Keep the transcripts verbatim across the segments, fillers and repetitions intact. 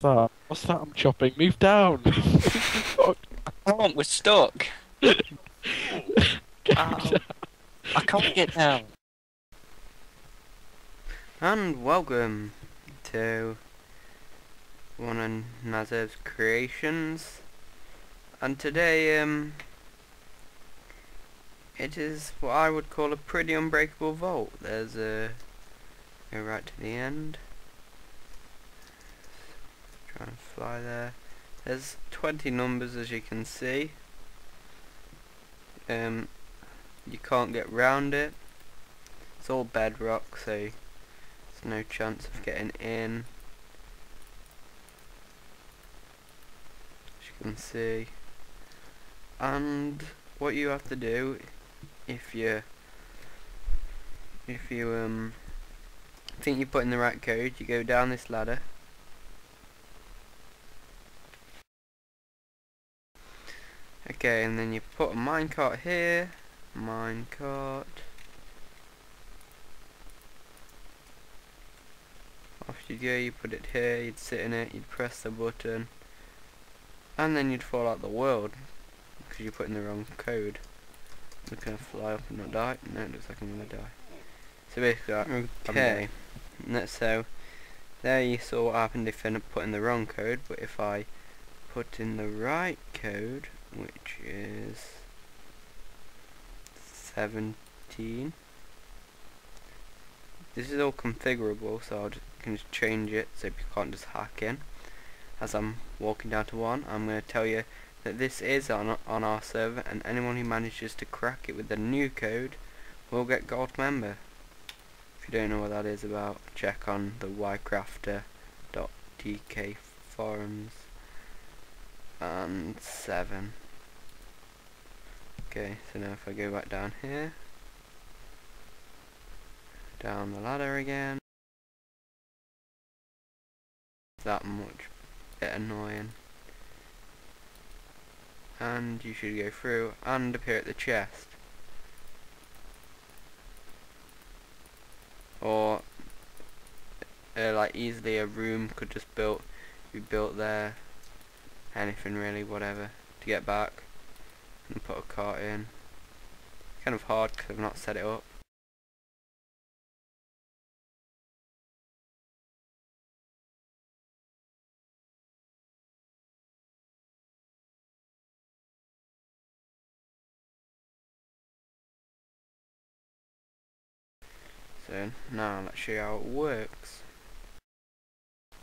That? What's that I'm chopping? Move down! Fuck. I can't, we're stuck! Ow. I can't get down! And welcome to one of Nazev's creations. And today, um... it is what I would call a pretty unbreakable vault. There's a... go right to the end. Try and fly there. There's twenty numbers, as you can see. Um, you can't get round it. It's all bedrock, so there's no chance of getting in. As you can see. And what you have to do, if you, if you um, think you put in the right code, you go down this ladder. Okay, and then you put a minecart here, minecart. Off you go, you put it here, you'd sit in it, you'd press the button, and then you'd fall out the world, because you put in the wrong code. We're gonna fly up and not die. No, it looks like I'm gonna die. So basically, okay, okay. That's so, there you saw what happened if I put in the wrong code, but if I put in the right code, which is seventeen. This is all configurable, so I can just change it so you can't just hack in. As I'm walking down to one, I'm going to tell you that this is on, on our server, and anyone who manages to crack it with the new code will get gold member. If you don't know what that is about, check on the why crafter dot T K forums. And seven. Okay, so now if I go back down here, down the ladder again, that much bit annoying, and you should go through and appear at the chest, or uh, like easily a room could just built be built there. Anything really, whatever, to get back and put a cart in. Kind of hard because I've not set it up. So now let's show you how it works.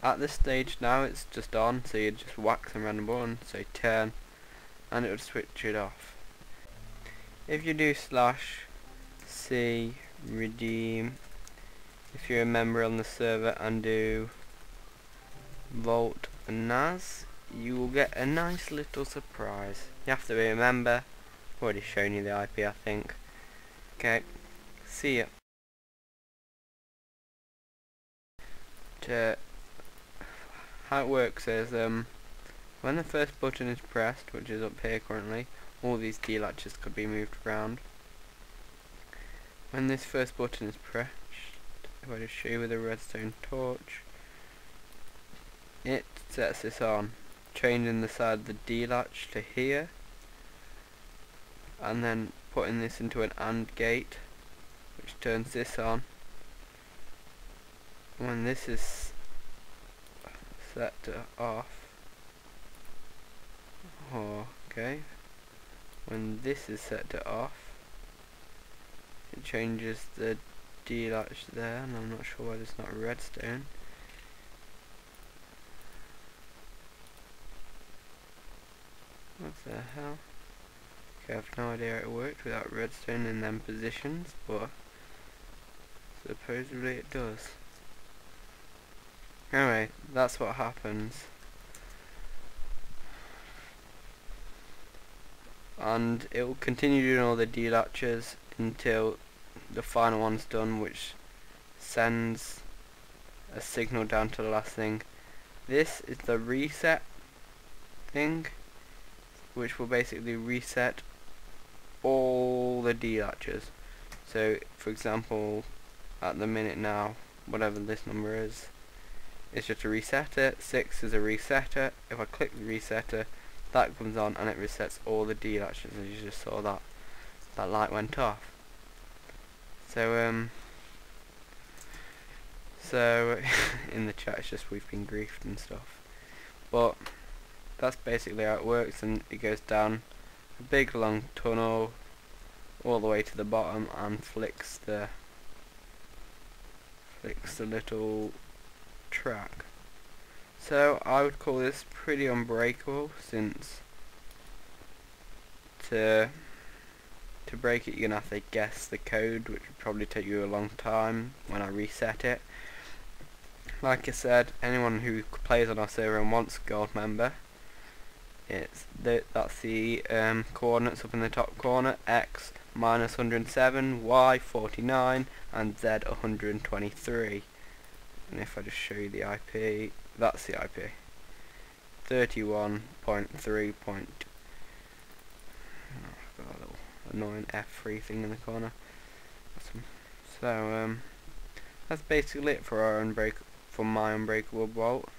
At this stage now it's just on, so you just whack some random button, say turn, and it would switch it off. If you do slash C redeem, if you're a member on the server, and do Vault Naz, you will get a nice little surprise. You have to be a member. I've already shown you the I P, I think. Okay, see ya. To How it works is, um, when the first button is pressed, which is up here currently, all these D latches could be moved around. When this first button is pressed, if I just show you with a redstone torch, it sets this on, changing the side of the D latch to here, and then putting this into an AND gate, which turns this on. When this is set to off, oh, okay, when this is set to off, it changes the D latch there, and I'm not sure why there's not redstone. What the hell? Okay, I have no idea how it worked without redstone in them positions, but supposedly it does. Anyway, that's what happens. And it will continue doing all the D latches until the final one's done, which sends a signal down to the last thing. This is the reset thing, which will basically reset all the D latches. So, for example, at the minute now, whatever this number is, is just a resetter. Six is a resetter. If I click the resetter, that comes on and it resets all the deal actions, as you just saw that that light went off. So um so in the chat it's just we've been griefed and stuff. But that's basically how it works, and it goes down a big long tunnel all the way to the bottom and flicks the flicks the little track. So I would call this pretty unbreakable, since to to break it you're gonna have to guess the code, which would probably take you a long time when I reset it. Like I said, anyone who plays on our server and wants gold member, it's the, that's the um, coordinates up in the top corner: x minus one hundred seven, y forty-nine, and z one hundred twenty-three. And if I just show you the I P, that's the I P, thirty-one point three point two. Oh, I've got a little annoying F three thing in the corner. Awesome. So um, that's basically it for our unbreak for my unbreakable bolt.